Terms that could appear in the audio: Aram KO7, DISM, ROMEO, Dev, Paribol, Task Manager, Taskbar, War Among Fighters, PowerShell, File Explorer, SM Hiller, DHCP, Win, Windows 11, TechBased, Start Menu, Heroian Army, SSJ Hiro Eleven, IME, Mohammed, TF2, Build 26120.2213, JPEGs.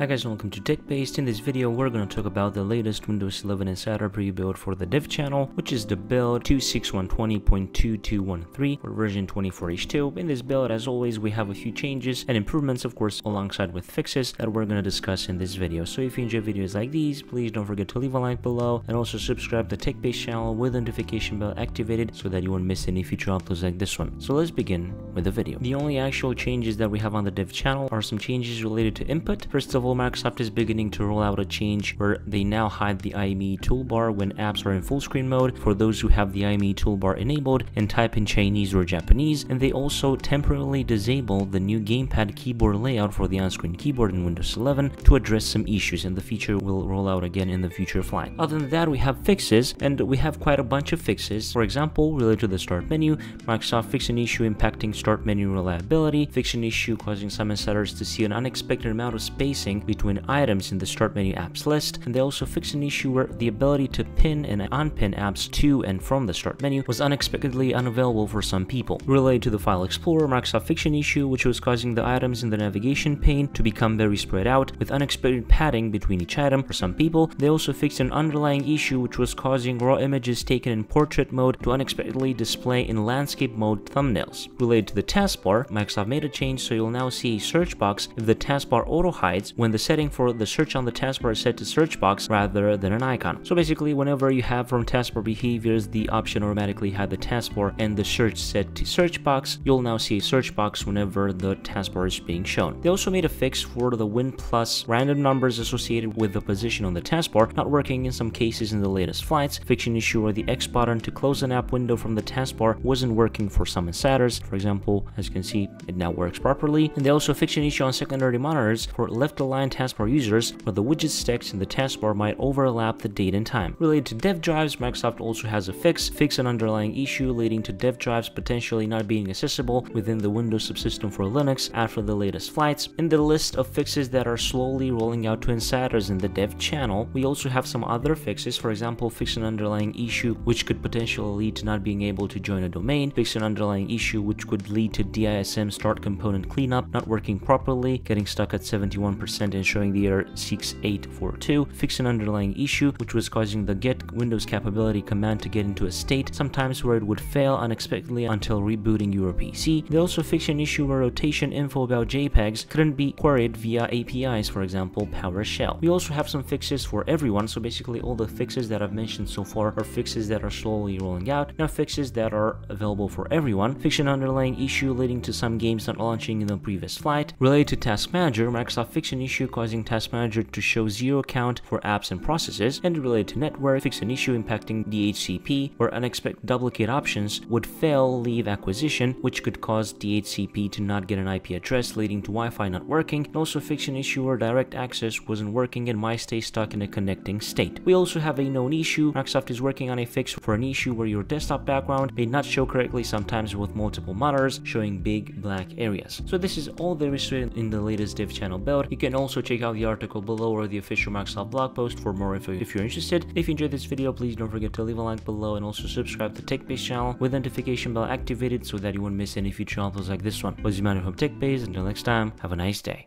Hi guys and welcome to TechBased. In this video we're going to talk about the latest Windows 11 Insider Preview build for the Dev channel, which is the build 26120.2213 for version 24H2. In this build, as always, we have a few changes and improvements, of course, alongside with fixes that we're going to discuss in this video. So if you enjoy videos like these, please don't forget to leave a like below and also subscribe to the TechBased channel with the notification bell activated so that you won't miss any future uploads like this one. So let's begin with the video. The only actual changes that we have on the Dev channel are some changes related to input. First of all, Microsoft is beginning to roll out a change where they now hide the IME toolbar when apps are in full screen mode for those who have the IME toolbar enabled and type in Chinese or Japanese, and they also temporarily disable the new gamepad keyboard layout for the on-screen keyboard in Windows 11 to address some issues, and the feature will roll out again in the future flag. Other than that, we have fixes, and we have quite a bunch of fixes. For example, related to the Start Menu, Microsoft fixed an issue impacting Start Menu reliability, fixed an issue causing some insiders to see an unexpected amount of spacing between items in the Start Menu apps list, and they also fixed an issue where the ability to pin and unpin apps to and from the Start Menu was unexpectedly unavailable for some people. Related to the File Explorer, Microsoft fixed an issue which was causing the items in the navigation pane to become very spread out with unexpected padding between each item for some people. They also fixed an underlying issue which was causing raw images taken in portrait mode to unexpectedly display in landscape mode thumbnails. Related to the taskbar, Microsoft made a change so you'll now see a search box if the taskbar auto hides when the setting for the search on the taskbar is set to search box rather than an icon. So basically, whenever you have from taskbar behaviors the option automatically had the taskbar and the search set to search box, you'll now see a search box whenever the taskbar is being shown. They also made a fix for the Win plus random numbers associated with the position on the taskbar not working in some cases in the latest flights, fixing issue where the X button to close an app window from the taskbar wasn't working for some insiders. For example, as you can see, it now works properly. And they also fixed an issue on secondary monitors for left align taskbar users where the widget text in the taskbar might overlap the date and time. Related to dev drives, Microsoft also has a fix an underlying issue leading to dev drives potentially not being accessible within the Windows subsystem for Linux after the latest flights. In the list of fixes that are slowly rolling out to insiders in the dev channel, we also have some other fixes. For example, fix an underlying issue which could potentially lead to not being able to join a domain, fix an underlying issue which could lead to DISM start component cleanup not working properly, getting stuck at 71% and showing the error 6842, fix an underlying issue which was causing the get Windows capability command to get into a state, sometimes where it would fail unexpectedly until rebooting your PC. They also fixed an issue where rotation info about JPEGs couldn't be queried via APIs, for example, PowerShell. We also have some fixes for everyone, so basically all the fixes that I've mentioned so far are fixes that are slowly rolling out, now fixes that are available for everyone. Fix an underlying issue leading to some games not launching in the previous flight. Related to Task Manager, Microsoft fixed an issue causing Task Manager to show zero count for apps and processes, and related to network, fix an issue impacting DHCP where unexpected duplicate options would fail leave acquisition, which could cause DHCP to not get an IP address, leading to Wi-Fi not working, and also fix an issue where direct access wasn't working and MySpace stuck in a connecting state. We also have a known issue. Microsoft is working on a fix for an issue where your desktop background may not show correctly sometimes with multiple monitors showing big black areas. So this is all there is in the latest Dev channel build. You can also check out the article below or the official Microsoft blog post for more info if you're interested. If you enjoyed this video, please don't forget to leave a like below and also subscribe to TechBased channel with the notification bell activated so that you won't miss any future uploads like this one. Was Mohammed from TechBased. Until next time, have a nice day.